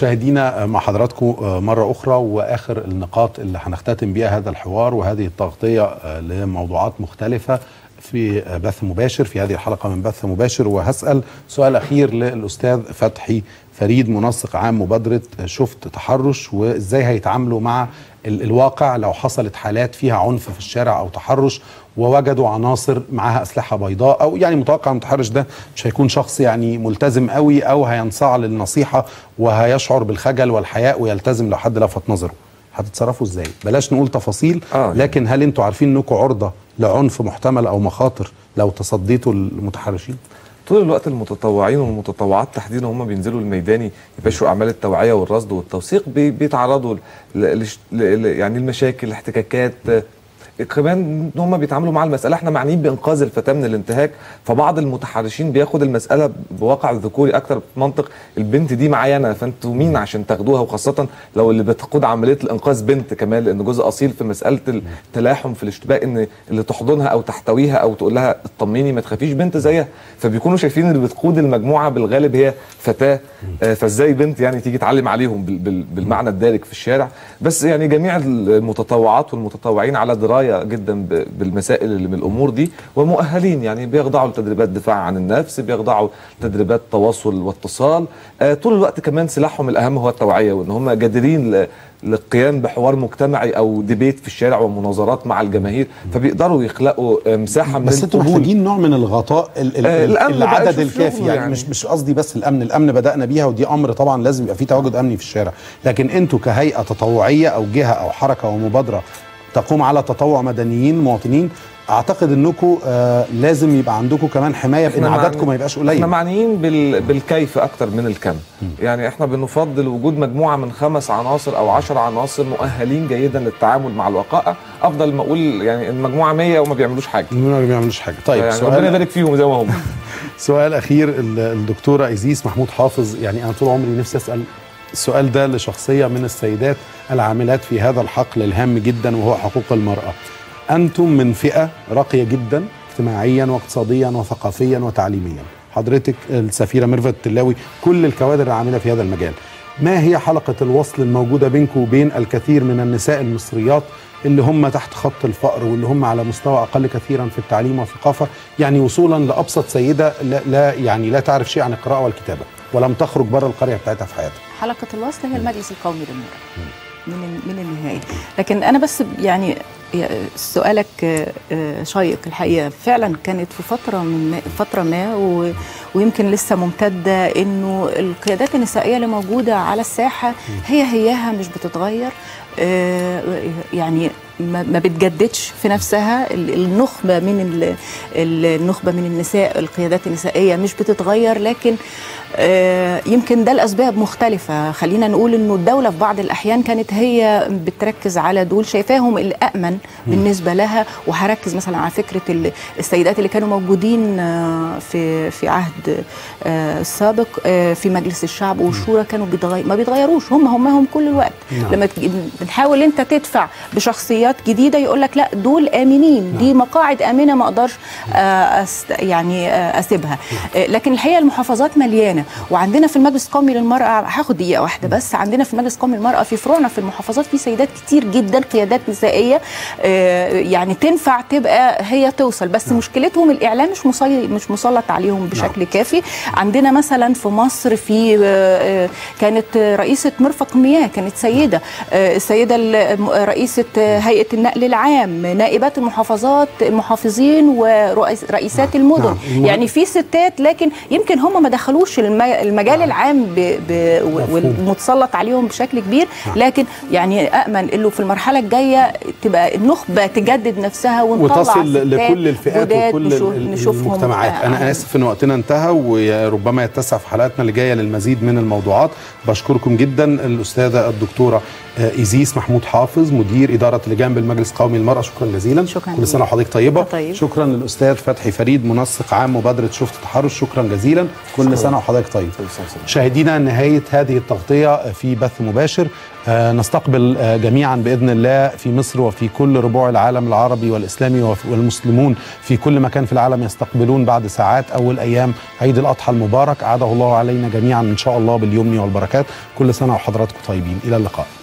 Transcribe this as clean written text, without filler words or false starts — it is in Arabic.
مشاهدينا مع حضراتكم مرة أخرى، وآخر النقاط اللي هنختتم بيها هذا الحوار وهذه التغطية لموضوعات مختلفة في بث مباشر في هذه الحلقة من بث مباشر. وهسأل سؤال أخير للأستاذ فتحي فريد، منسق عام مبادرة شفت تحرش، وإزاي هيتعاملوا مع الواقع لو حصلت حالات فيها عنف في الشارع أو تحرش ووجدوا عناصر معها أسلحة بيضاء، أو يعني متوقع المتحرش ده مش هيكون شخص يعني ملتزم قوي أو هينصاع للنصيحة وهيشعر بالخجل والحياء ويلتزم لو حد لفت نظره، هتتصرفوا إزاي؟ بلاش نقول تفاصيل، لكن هل أنتوا عارفين أنكم عرضة لعنف محتمل أو مخاطر لو تصديتوا المتحرشين؟ طول الوقت المتطوعين والمتطوعات تحديدا هم بينزلوا الميداني يباشروا اعمال التوعيه والرصد والتوثيق، بيتعرضوا يعني المشاكل، الاحتكاكات، كمان ان هم بيتعاملوا مع المساله. احنا معنيين بانقاذ الفتاه من الانتهاك، فبعض المتحرشين بياخد المساله بواقع ذكوري اكتر، بمنطق البنت دي معايا انا، فانتوا مين عشان تاخدوها، وخاصه لو اللي بتقود عمليه الانقاذ بنت كمان، لان جزء اصيل في مساله التلاحم في الاشتباك، ان اللي تحضنها او تحتويها او تقول لها اطمني ما تخافيش بنت زيها، فبيكونوا شايفين اللي بتقود المجموعه بالغالب هي فتاه، فازاي بنت يعني تيجي تعلم عليهم بالمعنى الدارج في الشارع. بس يعني جميع المتطوعات والمتطوعين على درايه جدا بالمسائل اللي من الامور دي، ومؤهلين يعني بيخضعوا لتدريبات دفاع عن النفس، بيخضعوا لتدريبات تواصل واتصال. طول الوقت كمان سلاحهم الاهم هو التوعيه، وان هم جادرين للقيام بحوار مجتمعي او ديبيت في الشارع ومناظرات مع الجماهير، فبيقدروا يخلقوا مساحه من بس انتوا محتاجين نوع من الغطاء العدد الكافي، يعني مش قصدي بس الامن بدانا بيها، ودي امر طبعا لازم يبقى في تواجد امني في الشارع، لكن انتوا كهيئه تطوعيه او جهه او حركه او مبادره تقوم على تطوع مدنيين مواطنين، اعتقد انكم لازم يبقى عندكم كمان حمايه بان عددكم ما يبقاش قليل. احنا معنيين بالكيف اكتر من الكم، يعني احنا بنفضل وجود مجموعه من 5 عناصر او 10 عناصر مؤهلين جيدا للتعامل مع الوقائع، افضل ما اقول يعني المجموعه 100 وما بيعملوش حاجه. ما بيعملوش حاجه. طيب يعني ربنا يبارك فيهم زي ما هم. سؤال اخير الدكتوره ايزيس محمود حافظ، يعني انا طول عمري نفسي اسال السؤال ده لشخصية من السيدات العاملات في هذا الحقل الهام جدا وهو حقوق المرأة. أنتم من فئة راقية جدا اجتماعيا واقتصاديا وثقافيا وتعليميا، حضرتك السفيرة ميرفت التلاوي، كل الكوادر العاملة في هذا المجال، ما هي حلقة الوصل الموجودة بينكم وبين الكثير من النساء المصريات اللي هم تحت خط الفقر واللي هم على مستوى أقل كثيرا في التعليم والثقافة، يعني وصولا لأبسط سيدة لا يعني لا تعرف شيء عن القراءة والكتابة ولم تخرج بره القرية بتاعتها في حياتها؟ حلقة الوصل هي المجلس القومي للمرأة من النهائي. لكن أنا بس يعني سؤالك شيق الحقيقة، فعلا كانت في فترة ما ويمكن لسه ممتدة، إنه القيادات النسائية اللي موجودة على الساحة هياها مش بتتغير، يعني ما بتجددش في نفسها، النخبة من النساء القيادات النسائية مش بتتغير. لكن يمكن ده الأسباب مختلفة، خلينا نقول إنه الدولة في بعض الأحيان كانت هي بتركز على دول شايفاهم الأأمن بالنسبة لها، وهركز مثلا على فكرة السيدات اللي كانوا موجودين في عهد السابق في مجلس الشعب والشورى، كانوا ما بيتغيروش، هم كل الوقت. لما بنحاول أنت تدفع بشخصيات جديده يقول لك لا دول امنين، دي مقاعد امنه ما اقدرش يعني اسيبها. لكن الحقيقه المحافظات مليانه، وعندنا في المجلس القومي للمراه، هاخد دقيقه واحده بس، عندنا في المجلس القومي للمراه في فروعنا في المحافظات في سيدات كتير جدا قيادات نسائيه يعني تنفع تبقى هي توصل، بس مشكلتهم الاعلام مش مسلط عليهم بشكل كافي. عندنا مثلا في مصر في كانت رئيسه مرفق مياه كانت سيده، السيده رئيسه هيئة النقل العام، نائبات المحافظات، المحافظين ورئيسات المدن، يعني في ستات، لكن يمكن هم ما دخلوش المجال العام والمتسلط عليهم بشكل كبير. لكن يعني أأمل إنه في المرحلة الجاية تبقى النخبة تجدد نفسها وتصل لكل الفئات وكل المجتمعات. أنا آسف إن وقتنا انتهى، وربما يتسع في حلقاتنا اللي جاية للمزيد من الموضوعات. بشكركم جدا الأستاذة الدكتورة ايزيس محمود حافظ، مدير إدارة لجان بالمجلس القومي للمرأة، شكرا جزيلا. شكرا، كل سنة وحضرتك طيبة. شكرا للأستاذ فتحي فريد، منسق عام مبادرة شفت تحرش، شكرا جزيلا، كل سنة وحضرتك حضرتك طيب. مشاهدينا نهاية هذه التغطية في بث مباشر، نستقبل جميعا بإذن الله في مصر وفي كل ربوع العالم العربي والإسلامي، والمسلمون في كل مكان في العالم يستقبلون بعد ساعات أول أيام عيد الأضحى المبارك، أعاده الله علينا جميعا إن شاء الله باليمن والبركات. كل سنة وحضراتكم طيبين، إلى اللقاء.